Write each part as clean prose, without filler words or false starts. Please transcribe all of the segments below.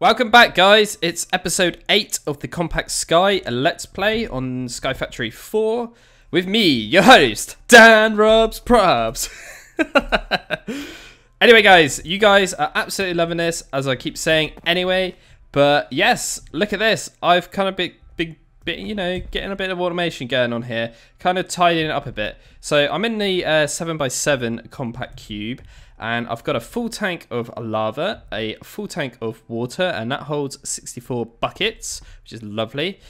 Welcome back, guys. It's episode 8 of the Compact Sky Let's Play on Sky Factory 4 with me, your host, DanRobzProbz. Anyway, guys, you guys are absolutely loving this, as I keep saying anyway. But yes, look at this. I've kind of getting a bit of automation going on here, kind of tidying it up a bit. So I'm in the 7x7 Compact Cube. And I've got a full tank of lava, a full tank of water, and that holds 64 buckets, which is lovely.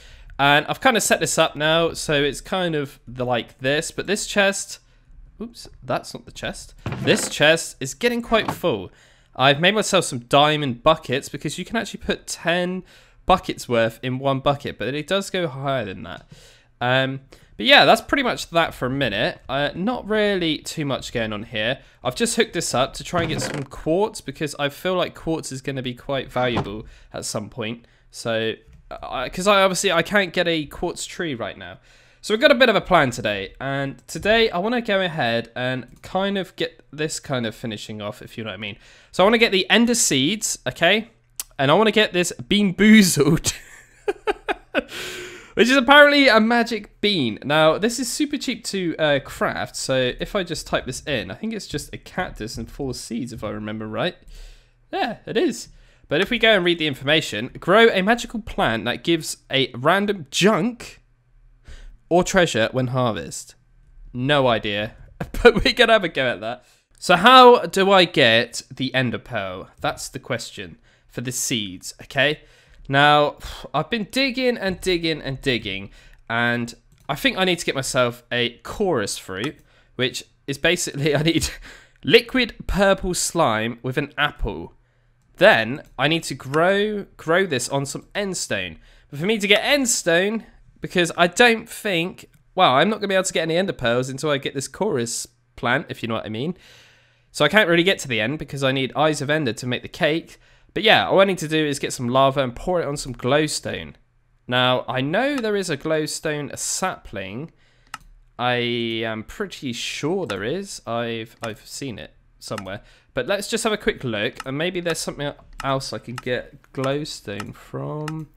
And I've kind of set this up now, so it's kind of like this, but this chest, oops, that's not the chest. This chest is getting quite full. I've made myself some diamond buckets because you can actually put 10 buckets worth in one bucket, but it does go higher than that. But yeah, that's pretty much that for a minute. Not really too much going on here. I've just hooked this up to try and get some quartz because I feel like quartz is going to be quite valuable at some point. So, because I can't get a quartz tree right now. So we've got a bit of a plan today. And today I want to go ahead and kind of get this kind of finishing off, if you know what I mean. So I want to get the ender seeds, okay? And I want to get this bean boozled. Which is apparently a magic bean. Now, this is super cheap to craft, so if I just type this in, I think it's just a cactus and 4 seeds, if I remember right. Yeah, it is. But if we go and read the information, grow a magical plant that gives a random junk or treasure when harvest. No idea, but we're going to have a go at that. So how do I get the ender pearl? That's the question for the seeds, okay? Now, I've been digging and digging and digging, and I think I need to get myself a chorus fruit, which is basically I need liquid purple slime with an apple. Then I need to grow this on some endstone. But for me to get endstone, because I don't think, well, I'm not going to be able to get any ender pearls until I get this chorus plant, if you know what I mean. So I can't really get to the end because I need eyes of ender to make the cake. But yeah, all I need to do is get some lava and pour it on some glowstone. Now, I know there is a glowstone sapling. I am pretty sure there is. I've seen it somewhere. But let's just have a quick look. And maybe there's something else I can get glowstone from.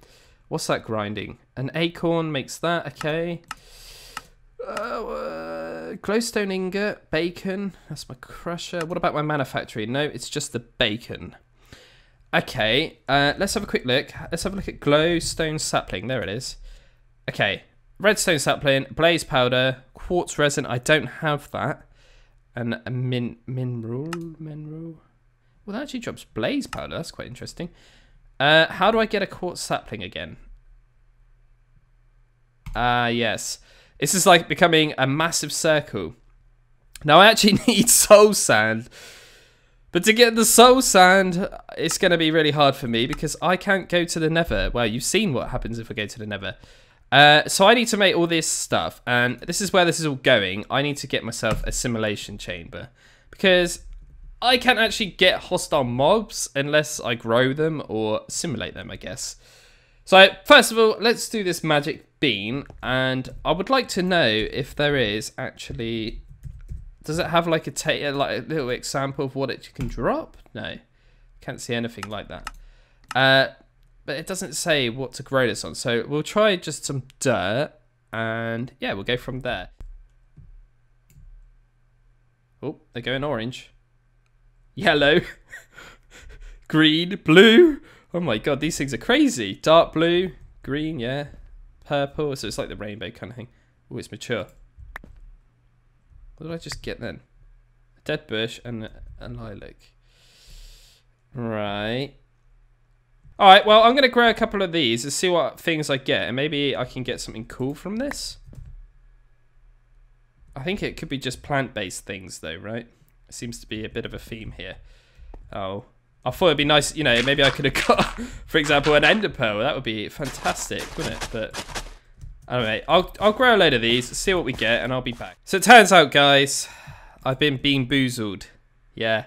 What's that grinding? An acorn makes that, okay. Glowstone ingot, bacon. That's my crusher. What about my manufactory? No, it's just the bacon. Okay, let's have a quick look. Let's have a look at glowstone sapling. There it is. Okay, redstone sapling, blaze powder, quartz resin. I don't have that. And a mineral. Well, that actually drops blaze powder. That's quite interesting. How do I get a quartz sapling again? Yes. This is like becoming a massive circle. Now, I actually need soul sand. But to get the soul sand, it's going to be really hard for me because I can't go to the nether. Well, you've seen what happens if I go to the nether. So I need to make all this stuff. And this is where this is all going. I need to get myself a simulation chamber. Because I can't actually get hostile mobs unless I grow them or simulate them, I guess. So first of all, let's do this magic bean. And I would like to know if there is actually... Does it have like a little example of what it can drop? No, can't see anything like that. But it doesn't say what to grow this on. So we'll try just some dirt and yeah, we'll go from there. Oh, they're going orange, yellow, green, blue. Oh my God, these things are crazy. Dark blue, green, yeah, purple. So it's like the rainbow kind of thing. Oh, it's mature. What did I just get then? A dead bush and a lilac. Right. Alright, well, I'm going to grow a couple of these and see what things I get. And maybe I can get something cool from this. I think it could be just plant-based things, though, right? It seems to be a bit of a theme here. Oh. I thought it'd be nice, you know, maybe I could have got, for example, an ender pearl. That would be fantastic, wouldn't it? But... Alright, I'll grow a load of these, see what we get, and I'll be back. So it turns out, guys, I've been bean boozled. Yeah.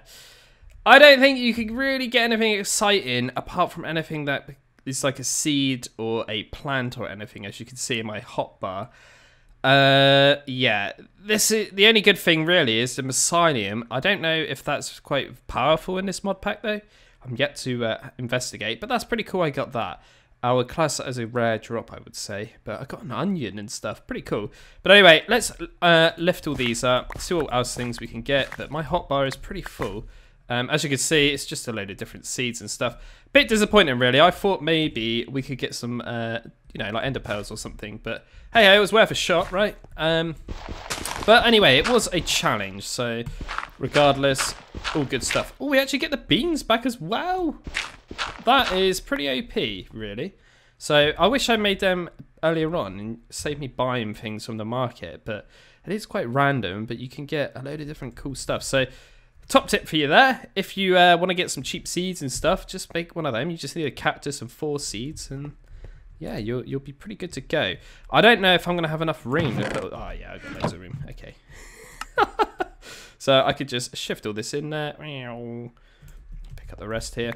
I don't think you can really get anything exciting apart from anything that is like a seed or a plant or anything, as you can see in my hotbar. Yeah. This is the only good thing really is the messianium. I don't know if that's quite powerful in this mod pack though. I'm yet to investigate, but that's pretty cool I got that. I would class that as a rare drop, I would say. But I got an onion and stuff. Pretty cool. But anyway, let's lift all these up, see what else things we can get. But my hotbar is pretty full. As you can see, it's just a load of different seeds and stuff. Bit disappointing, really. I thought maybe we could get some, you know, like ender pearls or something. But hey, it was worth a shot, right? But anyway, it was a challenge. So regardless, all good stuff. Oh, we actually get the beans back as well. That is pretty OP, really. So I wish I made them earlier on and saved me buying things from the market. But it is quite random, but you can get a load of different cool stuff. So top tip for you there. If you want to get some cheap seeds and stuff, just make one of them. You just need a cactus and 4 seeds, and yeah, you'll be pretty good to go. I don't know if I'm going to have enough room. Oh, yeah, I've got loads of room. Okay. So I could just shift all this in there. Pick up the rest here.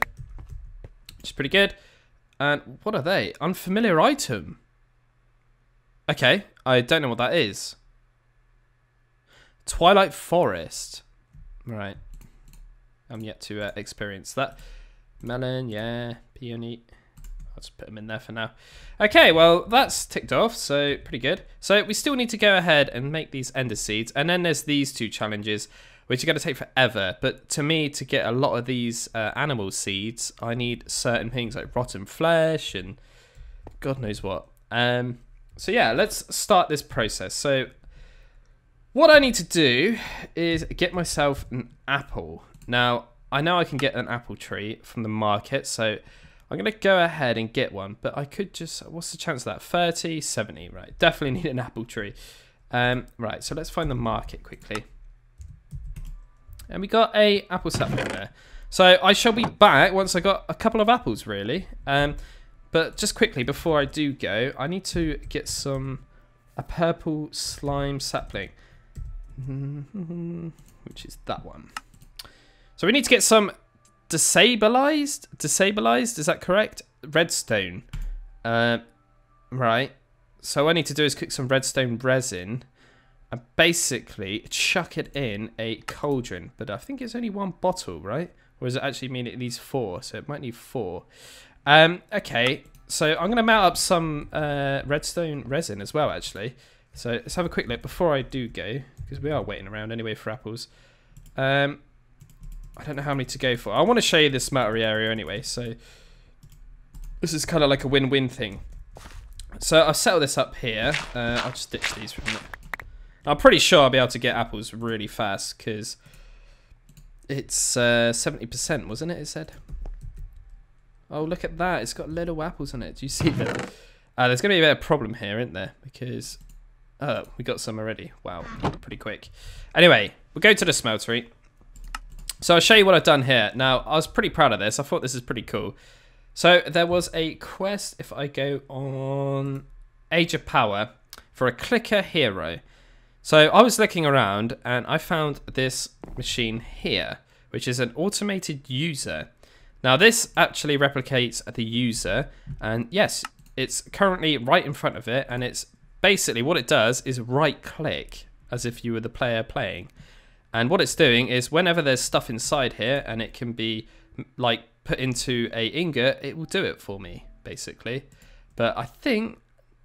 Which is pretty good. And what are they? Unfamiliar item. Okay, I don't know what that is. Twilight forest. Right. I'm yet to experience that. Melon, yeah. Peony. I'll just put them in there for now. Okay, well, that's ticked off, so pretty good. So we still need to go ahead and make these ender seeds. And then there's these 2 challenges, which are going to take forever. But to me, to get a lot of these animal seeds, I need certain things like rotten flesh and God knows what. So yeah, let's start this process. So what I need to do is get myself an apple. Now, I know I can get an apple tree from the market, so I'm going to go ahead and get one. But I could just, what's the chance of that? 30, 70, right. Definitely need an apple tree. Right, so let's find the market quickly. And we got a apple sapling there. So I shall be back once I got a couple of apples, really. But just quickly, before I do go, I need to get some a purple slime sapling. Which is that one. So we need to get some destabilized. Is that correct? Redstone. Right. So what I need to do is cook some redstone resin. And basically chuck it in a cauldron. But I think it's only 1 bottle, right? Or does it actually mean it needs 4? So it might need 4. Okay, so I'm going to mount up some redstone resin as well, actually. So let's have a quick look before I do go, because we are waiting around anyway for apples. I don't know how many to go for. I want to show you this smeltery area anyway, so this is kind of like a win-win thing. So I'll settle this up here. I'll just ditch these for a minute. I'm pretty sure I'll be able to get apples really fast because it's 70%, wasn't it? It said. Oh, look at that. It's got little apples on it. Do you see that? There's going to be a bit of a problem here, isn't there? Because, oh, we got some already. Wow, pretty quick. Anyway, we'll go to the smeltery. So I'll show you what I've done here. Now, I was pretty proud of this. I thought this is pretty cool. So there was a quest, if I go on Age of Power, for a clicker hero. So I was looking around and I found this machine here, which is an automated user. Now this actually replicates the user, and yes, it's currently right in front of it, and it's basically what it does is right click as if you were the player playing. And what it's doing is whenever there's stuff inside here and it can be like put into a ingot, it will do it for me basically. But I think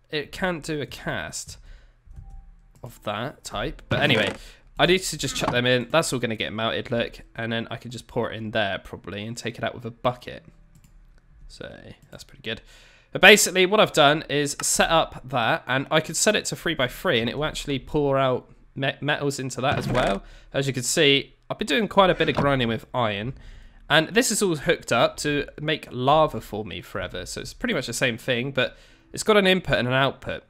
it can't do a cast of that type, but anyway, I need to just chuck them in. That's all going to get mounted, look, and then I can just pour it in there probably and take it out with a bucket, so that's pretty good. But basically what I've done is set up that, and I could set it to 3x3 and it will actually pour out metals into that as well. As you can see, I've been doing quite a bit of grinding with iron, and this is all hooked up to make lava for me forever, so it's pretty much the same thing, but it's got an input and an output.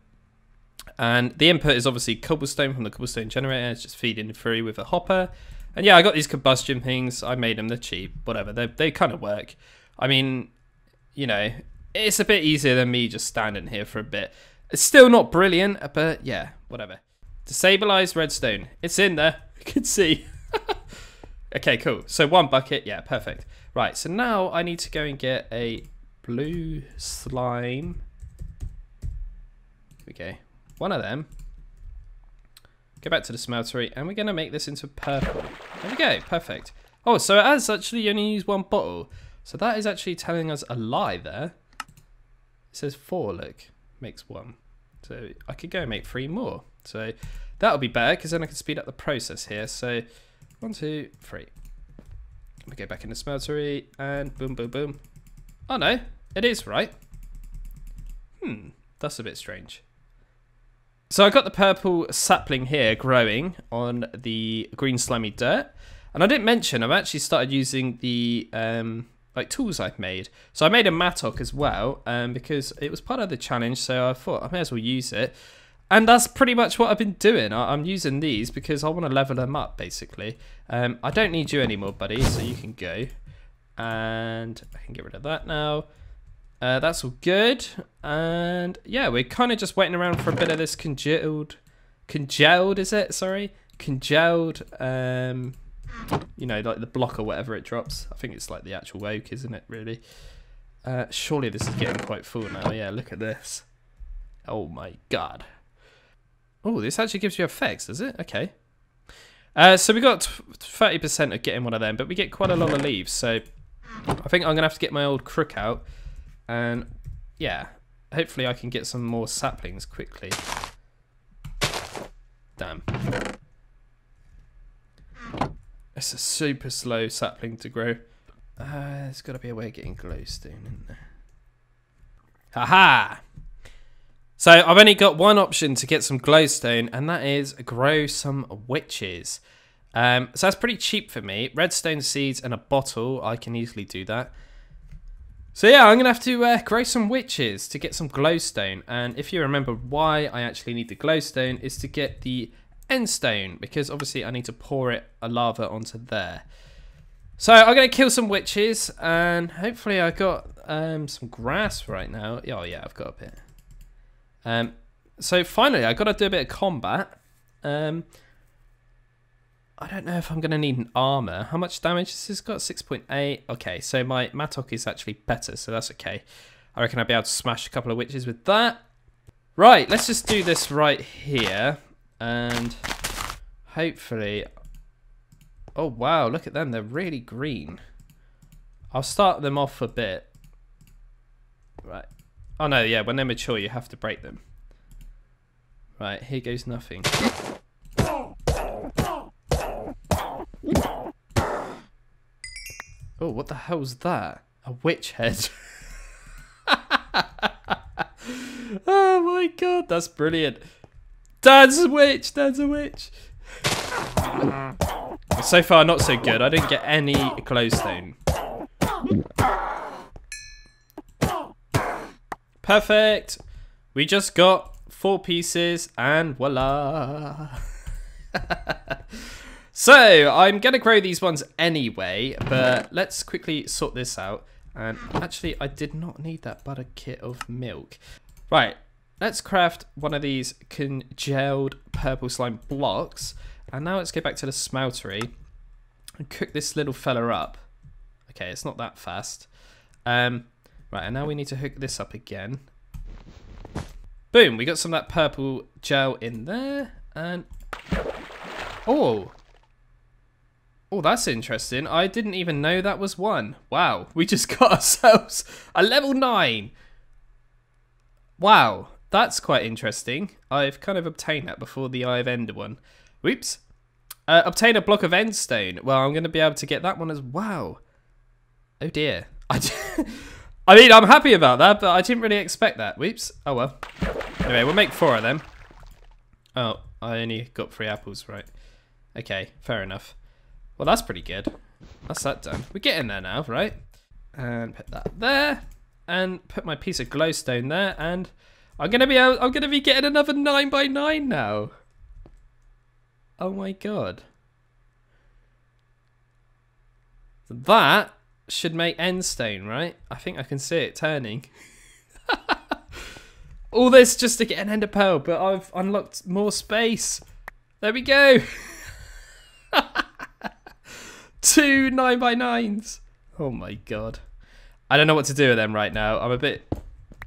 And the input is obviously cobblestone from the cobblestone generator. It's just feeding through with a hopper. And yeah, I got these combustion things. I made them. They're cheap. Whatever. They kind of work. I mean, you know, it's a bit easier than me just standing here for a bit. It's still not brilliant, but yeah, whatever. Destabilized redstone. It's in there. You can see. Okay, cool. So 1 bucket. Yeah, perfect. Right, so now I need to go and get a blue slime. Here we go. 1 of them. Go back to the smeltery, and we're going to make this into purple. There we go, perfect. Oh, so it has actually only used 1 bottle. So that is actually telling us a lie there. It says 4, look, makes 1. So I could go and make 3 more. So that'll be better because then I can speed up the process here. So 1, 2, 3. We go back in the smeltery and boom, boom, boom. Oh no, it is right. That's a bit strange. So I got the purple sapling here growing on the green slimy dirt. And I didn't mention, I've actually started using the like tools I've made. So I made a mattock as well because it was part of the challenge. So I thought I may as well use it. And that's pretty much what I've been doing. I'm using these because I want to level them up basically. I don't need you anymore, buddy. So you can go. And I can get rid of that now. That's all good. And yeah, we're kind of just waiting around for a bit of this congealed, is it? Sorry. Congealed, you know, like the block or whatever it drops. I think it's like the actual oak, isn't it, really? Surely this is getting quite full now. Yeah, look at this. Oh my God. Oh, this actually gives you effects, does it? Okay. So we got 30% of getting one of them, but we get quite a lot of leaves. So I think I'm going to have to get my old crook out. And yeah, hopefully I can get some more saplings quickly. Damn. It's a super slow sapling to grow. There's got to be a way of getting glowstone in there. Haha! So I've only got one option to get some glowstone, and that is grow some witches. So that's pretty cheap for me. Redstone seeds and a bottle, I can easily do that. So yeah, I'm going to have to grow some witches to get some glowstone. And if you remember why I actually need the glowstone is to get the endstone, because obviously I need to pour it a lava onto there. So I'm going to kill some witches and hopefully I got some grass right now. Oh yeah, I've got a bit. So finally, I got to do a bit of combat. I don't know if I'm going to need an armor. How much damage has this got? 6.8. Okay, so my mattock is actually better, so that's okay. I reckon I'll be able to smash a couple of witches with that. Right, let's just do this right here. And hopefully... Oh, wow, look at them. They're really green. I'll start them off a bit. Right. Oh, no, yeah, when they're mature, you have to break them. Right, here goes nothing. Oh, what the hell's that? A witch head. Oh my God, that's brilliant. Dad's a witch, Dad's a witch. So far, not so good. I didn't get any glowstone. Perfect. We just got 4 pieces and voila. So, I'm going to grow these ones anyway, but let's quickly sort this out. And actually, I did not need that butter kit of milk. Right, let's craft one of these congealed purple slime blocks. And now let's go back to the smeltery and cook this little fella up. Okay, it's not that fast. Right, and now we need to hook this up again. Boom, we got some of that purple gel in there. And... Oh! Oh, that's interesting. I didn't even know that was one. Wow, we just got ourselves a level 9. Wow, that's quite interesting. I've kind of obtained that before the Eye of Ender one. Whoops. Obtain a block of endstone. Well, I'm going to be able to get that one as well. Oh dear. I mean, I'm happy about that, but I didn't really expect that. Whoops. Oh well. Anyway, we'll make 4 of them. Oh, I only got 3 apples, right. Okay, fair enough. Well, that's pretty good. That's that done. We're getting there now, right? And put that there, and put my piece of glowstone there, and I'm gonna be getting another 9x9 now. Oh my God. That should make endstone, right? I think I can see it turning. All this just to get an ender pearl, but I've unlocked more space. There we go. 2 9x9s. Oh my God. I don't know what to do with them right now. I'm a bit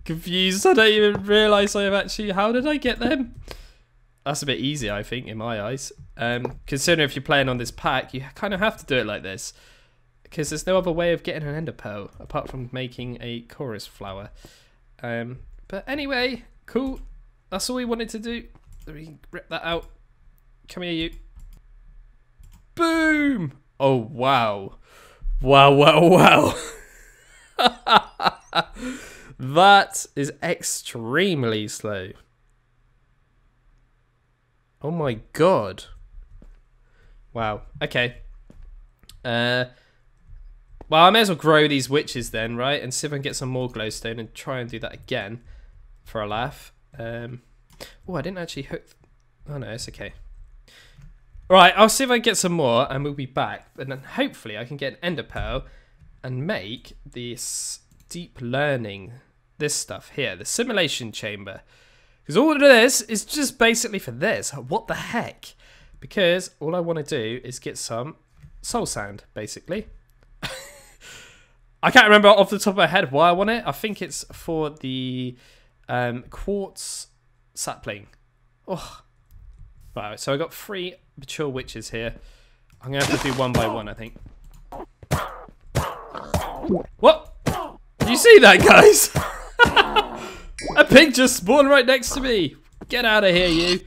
confused. I don't even realise I have actually... How did I get them? That's a bit easy, I think, in my eyes. Considering if you're playing on this pack, you kind of have to do it like this. because there's no other way of getting an ender pearl apart from making a chorus flower. But anyway, cool. That's all we wanted to do. Let me rip that out. Come here, you. Boom! Oh, wow. Wow, wow, wow. That is extremely slow. Oh my god. Wow. Okay. Well, I may as well grow these witches then, right? And see if I can get some more glowstone and try and do that again for a laugh. Oh, I didn't actually hook... Oh no, it's okay. Alright, I'll see if I can get some more and we'll be back. And then hopefully I can get an ender pearl and make this deep learning, this stuff here, the simulation chamber. Because all of this is just basically for this. What the heck? Because all I want to do is get some soul sand, basically. I can't remember off the top of my head why I want it. I think it's for the quartz sapling. Oh, right. So I got 3 mature witches here. I'm gonna have to do one by one, I think. What? Did you see that, guys? A pig just spawned right next to me. Get out of here, you.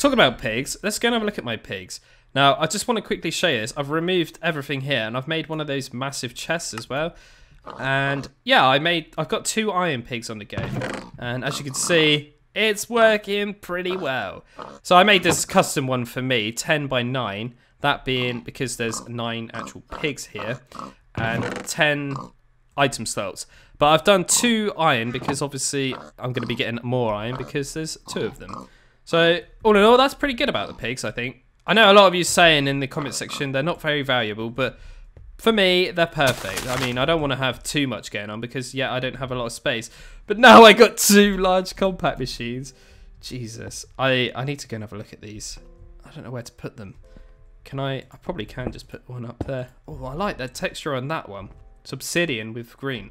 Talk about pigs. Let's go and have a look at my pigs. Now, I just want to quickly show you this. I've removed everything here, and I've made one of those massive chests as well. And yeah, I've got 2 iron pigs on the go, and as you can see, it's working pretty well. So I made this custom one for me, 10 by 9. That being because there's 9 actual pigs here, and 10 item slots. But I've done 2 iron because obviously I'm going to be getting more iron because there's 2 of them. So all in all, that's pretty good about the pigs, I think. I know a lot of you saying in the comment section they're not very valuable, but for me, they're perfect. I mean, I don't want to have too much going on because, yeah, I don't have a lot of space. But now I got 2 large compact machines. Jesus. I need to go and have a look at these. I don't know where to put them. Can I probably can just put one up there. Oh, I like that texture on that one. It's obsidian with green.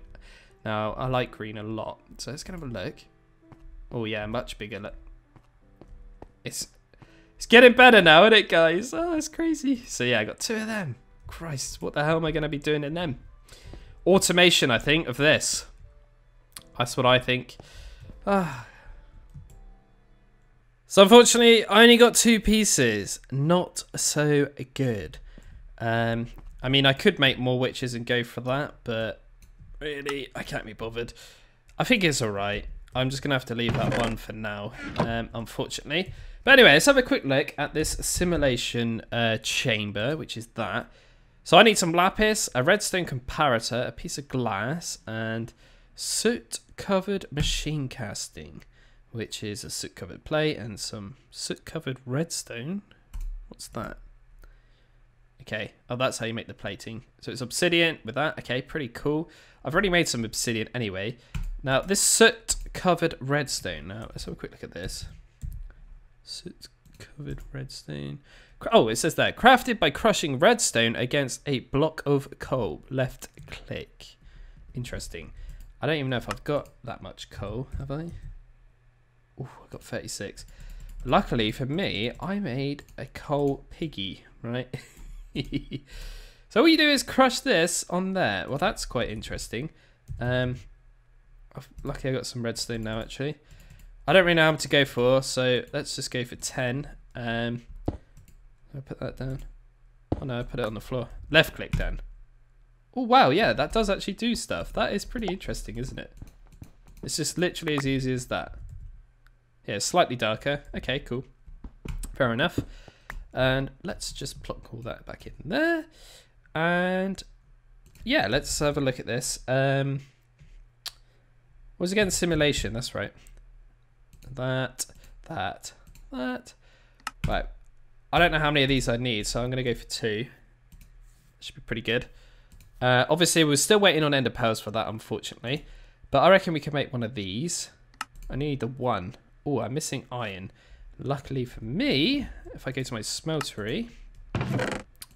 Now, I like green a lot. So let's go and have a look. Oh, yeah, much bigger. Look. It's getting better now, isn't it, guys? Oh, it's crazy. So, yeah, I got 2 of them. Christ, what the hell am I going to be doing in them? Automation, I think, of this. That's what I think. So, unfortunately, I only got 2 pieces. Not so good. I mean, I could make more witches and go for that, but really, I can't be bothered. I think it's all right. I'm just going to have to leave that one for now, unfortunately. But anyway, let's have a quick look at this simulation chamber, which is that. So I need some lapis, a redstone comparator, a piece of glass, and soot-covered machine casting, which is a soot-covered plate and some soot-covered redstone. What's that? Okay, oh, that's how you make the plating. So it's obsidian with that. Okay, pretty cool. I've already made some obsidian anyway. Now, this soot-covered redstone. Now, let's have a quick look at this. Soot-covered redstone. Oh, it says there. Crafted by crushing redstone against a block of coal. Left click. Interesting. I don't even know if I've got that much coal, have I? Oh, I got 36. Luckily for me, I made a coal piggy, right? So all you do is crush this on there. Well, that's quite interesting. Lucky I got some redstone now, actually. I don't really know how much to go for, so let's just go for 10. I'll put that down. Oh no, I put it on the floor. Left click down. Oh wow, yeah, that does actually do stuff. That is pretty interesting, isn't it? It's just literally as easy as that. Yeah, it's slightly darker. Okay, cool. Fair enough. And let's just plonk all that back in there. And yeah, let's have a look at this. Was again simulation, that's right. That. Right. I don't know how many of these I need, so I'm going to go for 2. Should be pretty good. Obviously, we're still waiting on ender pearls for that, unfortunately. But I reckon we can make one of these. I need the 1. Oh, I'm missing iron. Luckily for me, if I go to my smeltery,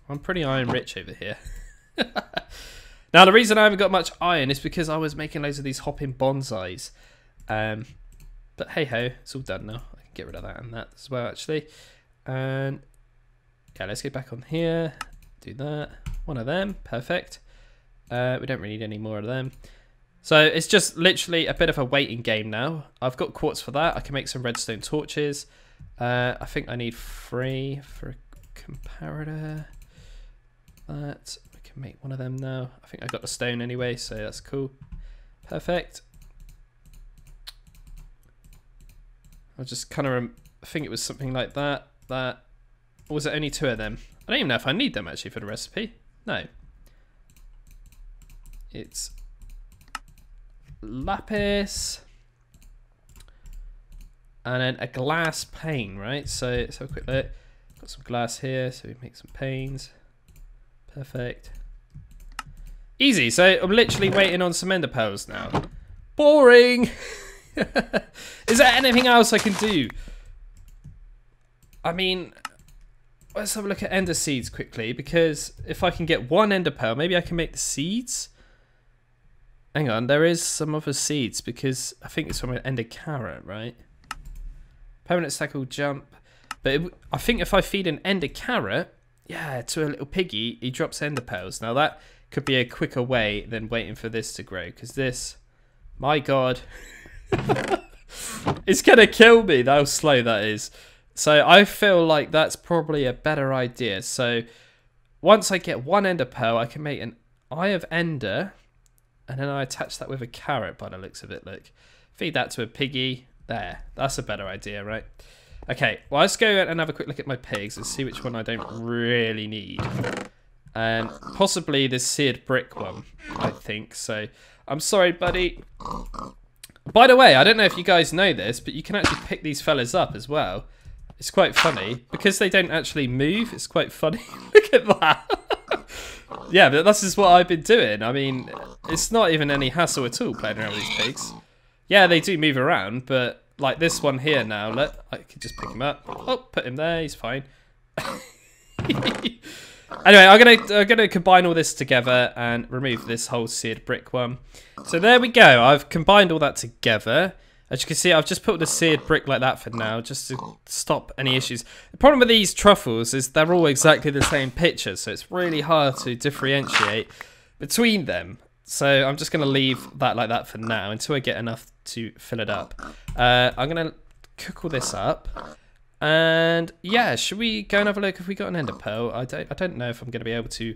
I'm pretty iron rich over here. Now, the reason I haven't got much iron is because I was making loads of these hopping bonsais. But hey-ho, it's all done now. I can get rid of that and that as well, actually. And yeah, let's go back on here. Do that. One of them. Perfect. We don't really need any more of them. So it's just literally a bit of a waiting game now. I've got quartz for that. I can make some redstone torches. I think I need 3 for a comparator. That I can make one of them now. I think I got the stone anyway, so that's cool. Perfect. I'll just kind of think it was something like that. Or was it only 2 of them? I don't even know if I need them actually for the recipe. No. It's lapis. And then a glass pane, right? So let's have a quick look. Got some glass here, so we make some panes. Perfect. Easy, so I'm literally waiting on some ender pearls now. Boring! Is there anything else I can do? I mean, let's have a look at ender seeds quickly, because if I can get 1 ender pearl, maybe I can make the seeds? Hang on, there is some other seeds, because I think it's from an ender carrot, right? Permanent stack will jump. But I think if I feed an ender carrot, yeah, to a little piggy, he drops ender pearls. Now that could be a quicker way than waiting for this to grow, because this, my god, it's gonna kill me, how slow that is. So I feel like that's probably a better idea. So once I get 1 ender pearl, I can make an eye of ender, and then I attach that with a carrot by the looks of it, look. Feed that to a piggy, there, that's a better idea, right? Okay, well let's go and have a quick look at my pigs and see which one I don't really need. Possibly this seared brick one, I think, so I'm sorry, buddy. By the way, I don't know if you guys know this, but you can actually pick these fellas up as well. It's quite funny, because they don't actually move, it's quite funny. Look at that. Yeah, but that's just what I've been doing. I mean, it's not even any hassle at all playing around with these pigs. Yeah, they do move around, but like this one here now, I could just pick him up. Oh, put him there, he's fine. Anyway, I'm gonna combine all this together and remove this whole seared brick one. So there we go, I've combined all that together. As you can see, I've just put the seared brick like that for now, just to stop any issues. The problem with these truffles is they're all exactly the same picture, so it's really hard to differentiate between them. So I'm just going to leave that like that for now until I get enough to fill it up. I'm going to cook all this up. And yeah, should we go and have a look if we got an ender pearl? I don't know if I'm going to be able to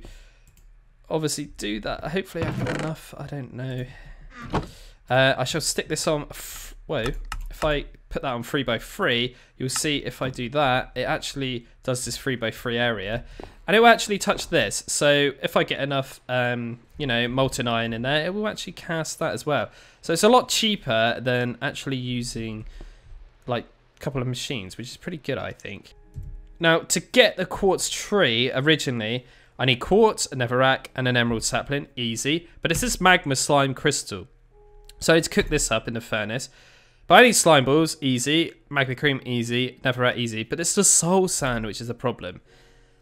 obviously do that. Hopefully I've got enough. I don't know. I shall stick this on... Whoa, if I put that on 3x3, you'll see if I do that, it actually does this 3x3 area. And it will actually touch this. So if I get enough, you know, molten iron in there, it will actually cast that as well. So it's a lot cheaper than actually using, like, a couple of machines, which is pretty good, I think. Now, to get the quartz tree originally, I need quartz, a netherrack, and an emerald sapling. Easy. But it's this magma slime crystal. So to cook this up in the furnace. But I need slime balls, easy. Magma cream, easy. Netherrack, easy. But it's the soul sand, which is the problem.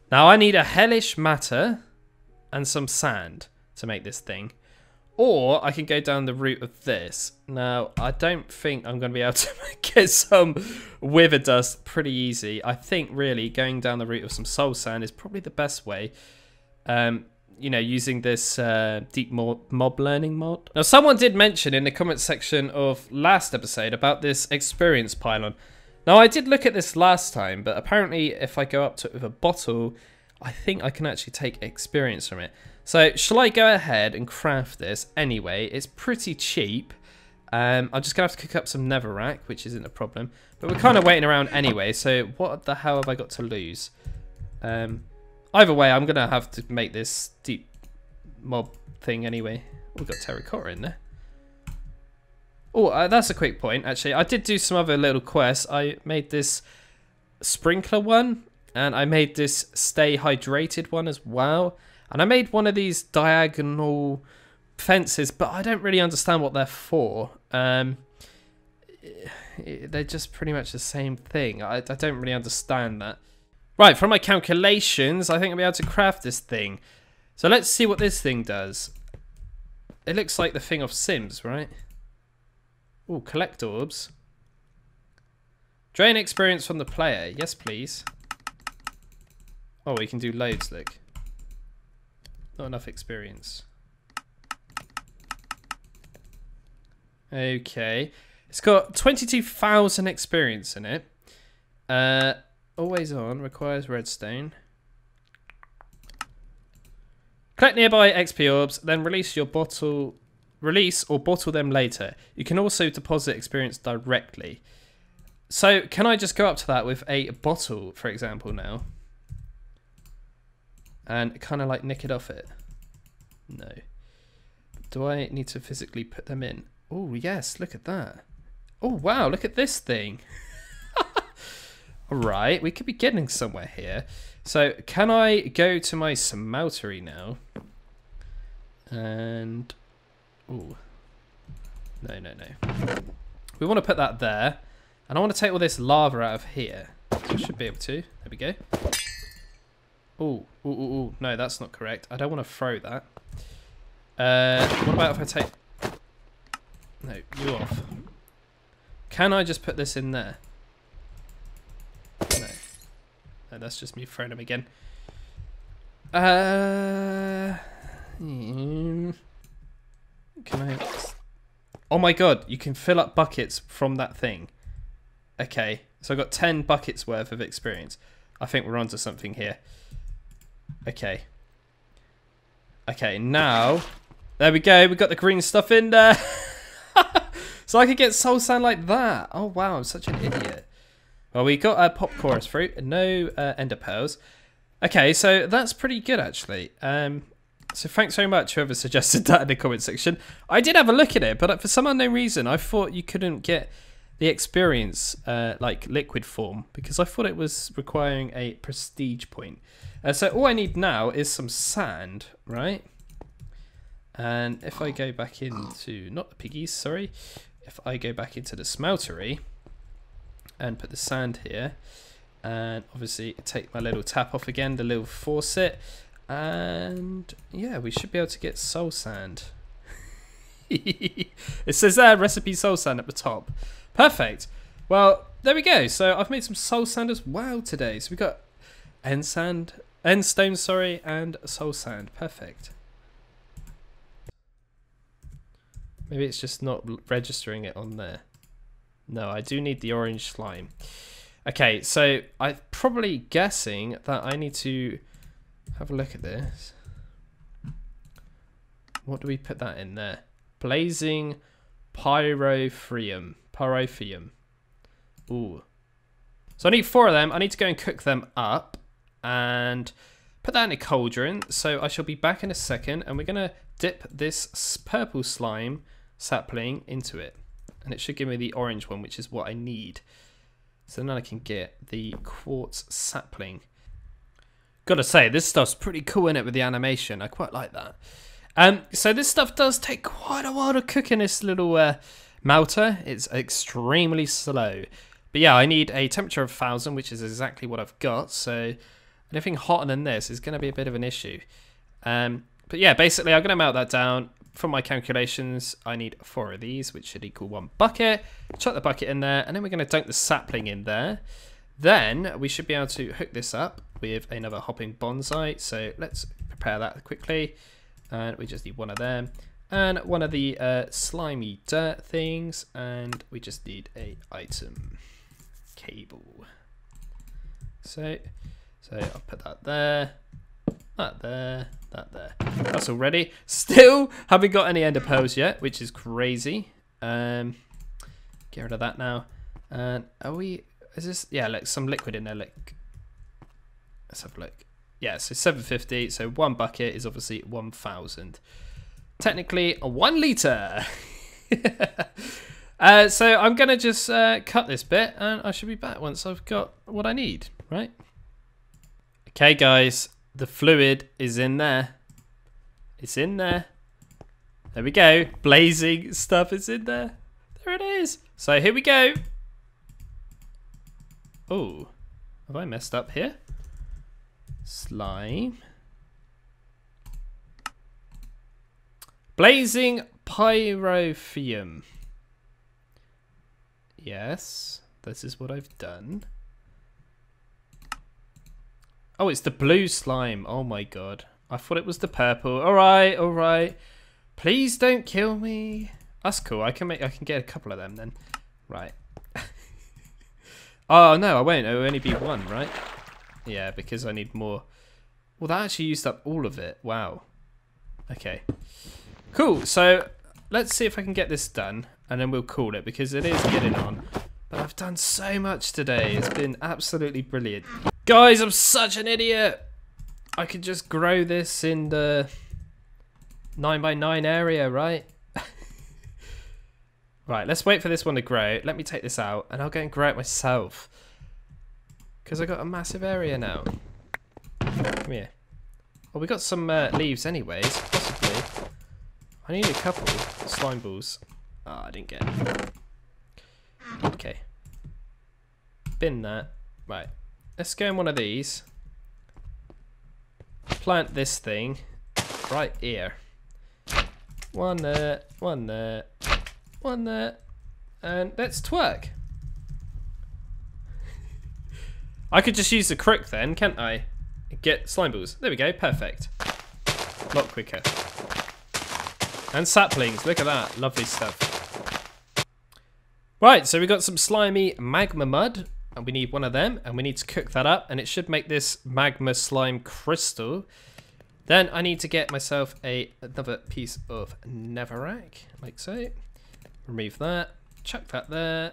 Now I need a hellish matter and some sand to make this thing. Or I can go down the route of this. Now, I don't think I'm going to be able to get some wither dust pretty easy. I think really going down the route of some soul sand is probably the best way. You know, using this deep mob learning mod. Now, someone did mention in the comment section of last episode about this experience pylon. Now, I did look at this last time, but apparently if I go up to it with a bottle, I think I can actually take experience from it. So, shall I go ahead and craft this anyway? It's pretty cheap. I'm just going to have to cook up some netherrack, which isn't a problem. But we're kind of waiting around anyway, so what the hell have I got to lose? Either way, I'm going to have to make this deep mob thing anyway. We've got terracotta in there. Oh, that's a quick point, actually. I did do some other little quests. I made this sprinkler one, and I made this stay hydrated one as well. And I made one of these diagonal fences, but I don't really understand what they're for. They're just pretty much the same thing. I don't really understand that. Right, from my calculations, I think I'll be able to craft this thing. So let's see what this thing does. It looks like the thing of Sims, right? Ooh, collect orbs. Drain experience from the player. Yes, please. Oh, we can do loads, look. Not enough experience. Okay. It's got 22,000 experience in it. Always on. Requires redstone. Collect nearby XP orbs, then release or bottle them later. You can also deposit experience directly. So can I just go up to that with a bottle, for example, now? And kind of like nick it off it? No. Do I need to physically put them in? Oh, yes, look at that. Oh, wow, look at this thing. All right, we could be getting somewhere here. So can I go to my smeltery now? And, oh, no, no, no. We want to put that there. And I want to take all this lava out of here. So I should be able to. There we go. Oh, oh, oh, no, that's not correct. I don't want to throw that. What about if I take... No, you off. Can I just put this in there? No. No, that's just me throwing them again. Can I... Oh my god, you can fill up buckets from that thing. Okay, so I got 10 buckets worth of experience. I think we're onto something here. Okay. Okay, now... There we go, we got the green stuff in there. So I could get soul sand like that. Oh, wow, I'm such an idiot. Well, we got a pop chorus fruit and no ender pearls. Okay, so that's pretty good, actually. So thanks very much, whoever suggested that in the comment section. I did have a look at it, but for some unknown reason, I thought you couldn't get... the experience, like liquid form, because I thought it was requiring a prestige point. So all I need now is some sand, right? And if I go back into, not the piggies, sorry. If I go back into the smeltery and put the sand here, and obviously take my little tap off again, the little faucet, and yeah, we should be able to get soul sand. It says there, recipe soul sand at the top. Perfect. Well, there we go. So I've made some soul sand as well today. So we've got end sand, end stone, sorry, and soul sand. Perfect. Maybe it's just not registering it on there. No, I do need the orange slime. Okay, so I'm probably guessing that I need to have a look at this. What do we put that in there? Blazing pyrophrium. Pyrophrium. Ooh. So I need 4 of them. I need to go and cook them up and put that in a cauldron. So I shall be back in a second, and we're going to dip this purple slime sapling into it. And it should give me the orange one, which is what I need. So now I can get the quartz sapling. Gotta say, this stuff's pretty cool, innit, with the animation. I quite like that. So this stuff does take quite a while to cook in this little... melter. It's extremely slow, but yeah, I need a temperature of 1000, which is exactly what I've got, so anything hotter than this is going to be a bit of an issue. But yeah, basically I'm going to melt that down. From my calculations, I need 4 of these, which should equal 1 bucket. Chuck the bucket in there, and then we're going to dunk the sapling in there. Then we should be able to hook this up with another hopping bonsai, so let's prepare that quickly, and we just need 1 of them. And 1 of the slimy dirt things, and we just need a item cable. So I'll put that there, that there, that there. That's all ready. Still haven't got any ender pearls yet, which is crazy. Get rid of that now. And are we? Is this? Yeah, look, some liquid in there. Look, let's have a look. Yeah, so 750. So 1 bucket is obviously 1,000. Technically 1 litre. So I'm going to just cut this bit, and I should be back once I've got what I need, right? Okay, guys, the fluid is in there. It's in there. There we go. Blazing stuff is in there. There it is. So here we go. Oh, have I messed up here? Slime. Blazing pyrophrium. Yes, this is what I've done. Oh, it's the blue slime. Oh my god. I thought it was the purple. All right, all right. Please don't kill me. That's cool. I can get a couple of them then. Right. Oh no, I won't. It will only be one, right? Yeah, because I need more. Well, that actually used up all of it. Wow. Okay. Cool. So let's see if I can get this done, and then we'll call it because it is getting on. But I've done so much today. It's been absolutely brilliant. Guys, I'm such an idiot. I could just grow this in the 9x9 area, right? Right, let's wait for this one to grow. Let me take this out, and I'll go and grow it myself. Because I got a massive area now. Come here. Well, we got some leaves anyways, possibly. I need a couple slime balls. Ah, oh, I didn't get it. Okay. Bin that. Right. Let's go in one of these. Plant this thing right here. One there, one there. One there, and let's twerk. I could just use the crook then, can't I? Get slime balls. There we go, perfect. A lot quicker. And saplings, look at that, lovely stuff. Right, so we got some slimy magma mud, and we need one of them, and we need to cook that up, and it should make this magma slime crystal. Then I need to get myself another piece of netherrack, like so. Remove that, chuck that there.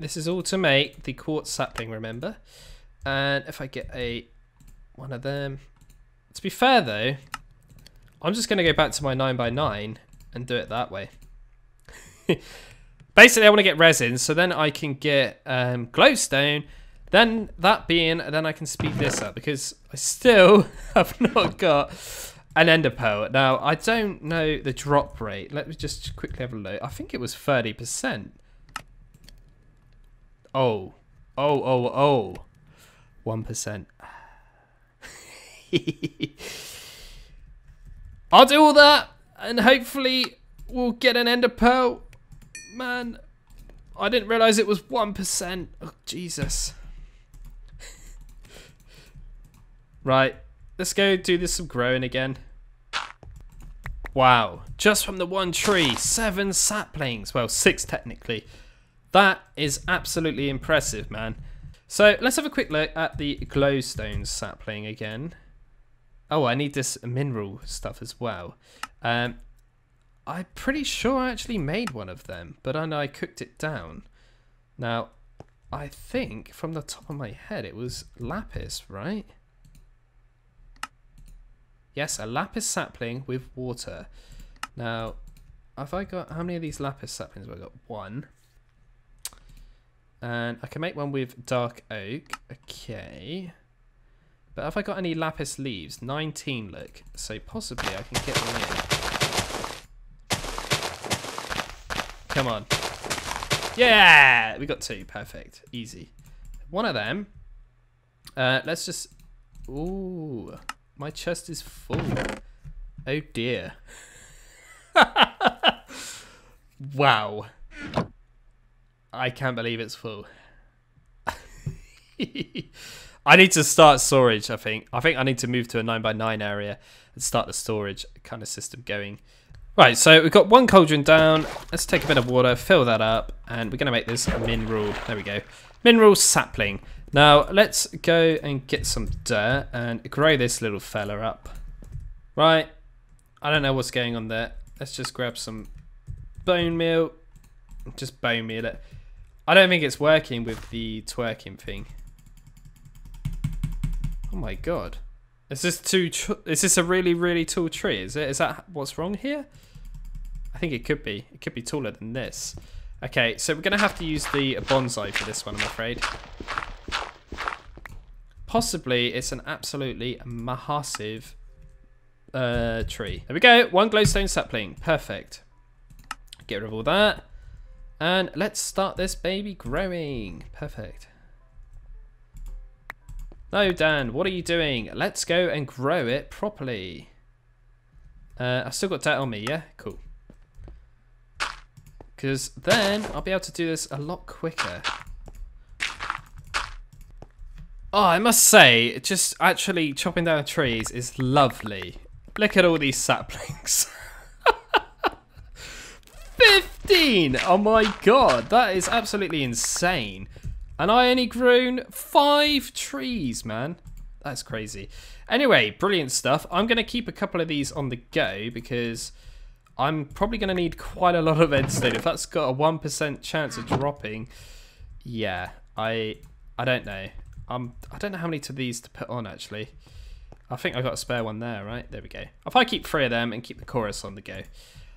This is all to make the quartz sapling, remember? And if I get one of them. To be fair though, I'm just gonna go back to my 9x9 and do it that way. Basically I wanna get resin, so then I can get glowstone, then that being, and then I can speed this up because I still have not got an ender pearl. Now, I don't know the drop rate. Let me just quickly have a look. I think it was 30%. Oh. Oh, oh, oh. 1%. I'll do all that, and hopefully we'll get an ender pearl. Man, I didn't realise it was 1%. Oh, Jesus. Right. Let's go do this some growing again. Wow, just from the one tree, 7 saplings. Well, 6 technically. That is absolutely impressive, man. So let's have a quick look at the glowstone sapling again. Oh, I need this mineral stuff as well. I'm pretty sure I actually made one of them, but I know I cooked it down. Now, I think from the top of my head, it was lapis, right? Yes, a lapis sapling with water. Now, have I got, how many of these lapis saplings have I got? One. And I can make one with dark oak. Okay. But have I got any lapis leaves? 19, look. So possibly I can get one in. Come on. Yeah! We got 2, perfect. Easy. One of them. Let's just, ooh. My chest is full. Oh dear. Wow. I can't believe it's full. I need to start storage, I think. I think I need to move to a 9x9 area and start the storage kind of system going. Right, so we've got one cauldron down. Let's take a bit of water, fill that up, and we're going to make this mineral. There we go. Mineral sapling. Now, let's go and get some dirt and grow this little fella up. Right, I don't know what's going on there. Let's just grab some bone meal. Just bone meal it. I don't think it's working with the twerking thing. Oh my god. Is this is this a really, really tall tree? Is it? Is that what's wrong here? I think it could be. It could be taller than this. Okay, so we're going to have to use the bonsai for this one, I'm afraid. Possibly it's an absolutely massive tree. There we go, one glowstone sapling, perfect. Get rid of all that. And let's start this baby growing, perfect. No, Dan, what are you doing? Let's go and grow it properly. I've still got dirt on me, yeah? Cool. Because then I'll be able to do this a lot quicker. Oh, I must say, just actually chopping down trees is lovely. Look at all these saplings. 50 15! Oh my god, that is absolutely insane. And I only grew 5 trees, man. That's crazy. Anyway, brilliant stuff. I'm going to keep a couple of these on the go because I'm probably going to need quite a lot of redstone. If that's got a 1% chance of dropping, yeah, I don't know. I don't know how many of these to put on, actually. I think I've got a spare one there, right? There we go. If I keep 3 of them and keep the chorus on the go,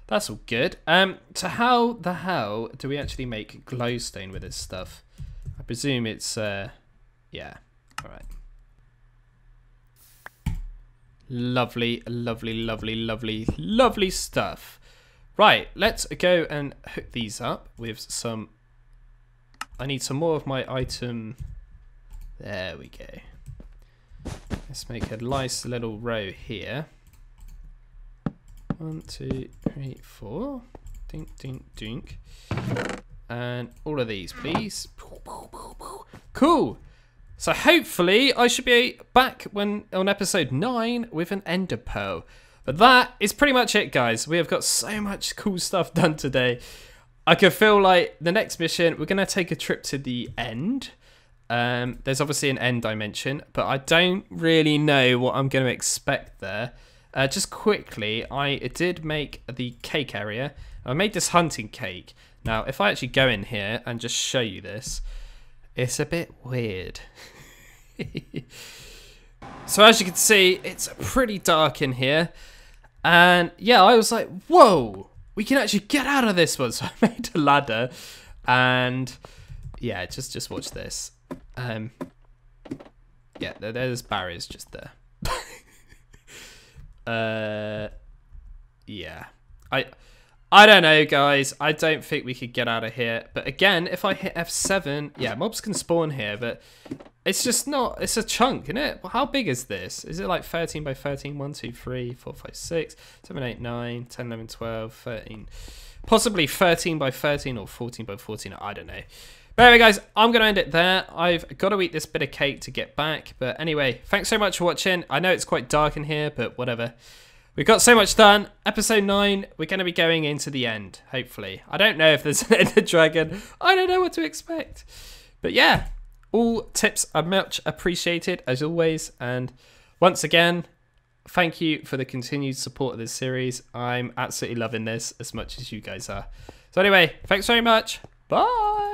that's all good. So how the hell do we actually make glowstone with this stuff? I presume it's, yeah, all right. Lovely, lovely, lovely, lovely, lovely stuff. Right, let's go and hook these up with some... I need some more of my item. There we go. Let's make a nice little row here. 1, 2, 3, 4. Dink, dink, dink. And all of these, please. Cool. So hopefully I should be back when on episode 9 with an ender pearl. But that is pretty much it, guys. We have got so much cool stuff done today. I can feel like the next mission, we're going to take a trip to the end. There's obviously an end dimension, but I don't really know what I'm going to expect there. Just quickly, I did make the cake area. I made this hunting cake. Now, if I actually go in here and just show you this, it's a bit weird. So as you can see, it's pretty dark in here. And yeah, I was like, whoa, we can actually get out of this one. So I made a ladder and yeah, just watch this. Yeah, there's barriers just there. Yeah, I don't know, guys. I don't think we could get out of here. But again, if I hit F7, yeah, mobs can spawn here, but it's just not... It's a chunk, isn't it? Well, how big is this? Is it like 13 by 13? 1, 2, 3, 4, 5, 6, 7, 8, 9, 10, 11, 12, 13... Possibly 13 by 13 or 14 by 14. I don't know. But anyway, guys, I'm going to end it there. I've got to eat this bit of cake to get back. But anyway, thanks so much for watching. I know it's quite dark in here, but whatever. We've got so much done. Episode 9, we're going to be going into the end, hopefully. I don't know if there's an Ender Dragon. I don't know what to expect. But yeah, all tips are much appreciated, as always. And once again, thank you for the continued support of this series. I'm absolutely loving this as much as you guys are. So anyway, thanks very much. Bye.